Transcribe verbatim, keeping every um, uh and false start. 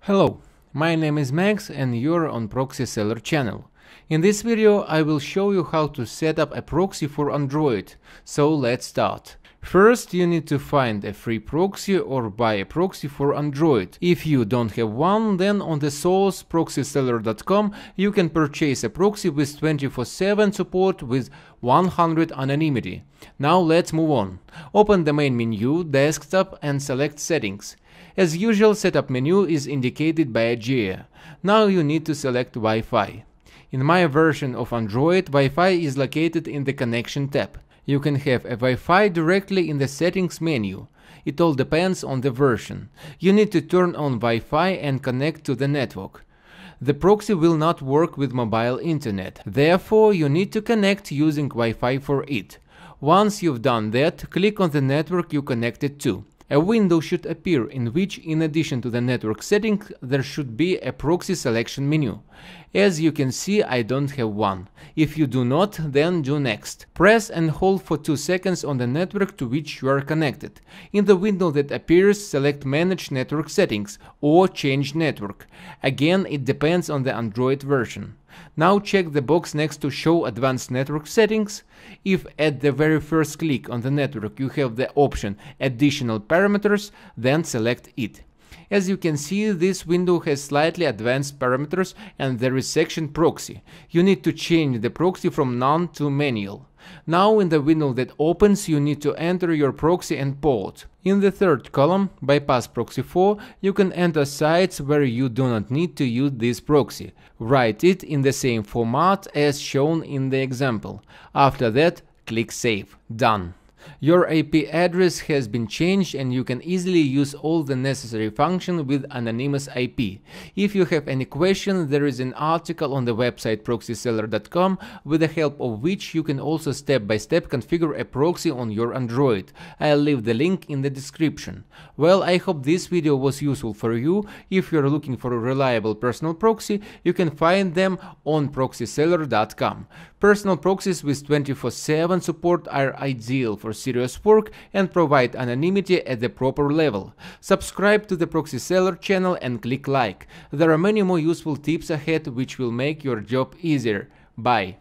Hello, my name is Max and you're on Proxy Seller channel. In this video I will show you how to set up a proxy for Android, so let's start. First, you need to find a free proxy or buy a proxy for Android. If you don't have one, then on the source proxy seller dot com you can purchase a proxy with twenty-four seven support with one hundred anonymity. Now let's move on. Open the main menu, desktop, and select settings. As usual, setup menu is indicated by a gear. Now you need to select Wi-Fi. In my version of Android, Wi-Fi is located in the connection tab. You can have a Wi-Fi directly in the settings menu. It all depends on the version. You need to turn on Wi-Fi and connect to the network. The proxy will not work with mobile internet, therefore you need to connect using Wi-Fi for it. Once you've done that, click on the network you connected to. A window should appear in which, in addition to the network setting, there should be a proxy selection menu. As you can see, I don't have one. If you do not, then do next. Press and hold for two seconds on the network to which you are connected. In the window that appears, select Manage Network Settings or Change Network. Again, it depends on the Android version. Now check the box next to Show Advanced Network Settings. If at the very first click on the network you have the option Additional Parameters, then select it. As you can see, this window has slightly advanced parameters and there is section Proxy. You need to change the proxy from none to manual. Now in the window that opens, you need to enter your proxy and port. In the third column, bypass proxy for, you can enter sites where you do not need to use this proxy. Write it in the same format as shown in the example. After that, click Save. Done. Your I P address has been changed and you can easily use all the necessary functions with anonymous I P. If you have any question, there is an article on the website proxy seller dot com with the help of which you can also step by step configure a proxy on your Android. I'll leave the link in the description. Well, I hope this video was useful for you. If you're looking for a reliable personal proxy, you can find them on proxy seller dot com. Personal proxies with twenty-four seven support are ideal for serious work and provide anonymity at the proper level. Subscribe to the Proxy Seller channel and click like. There are many more useful tips ahead which will make your job easier. Bye!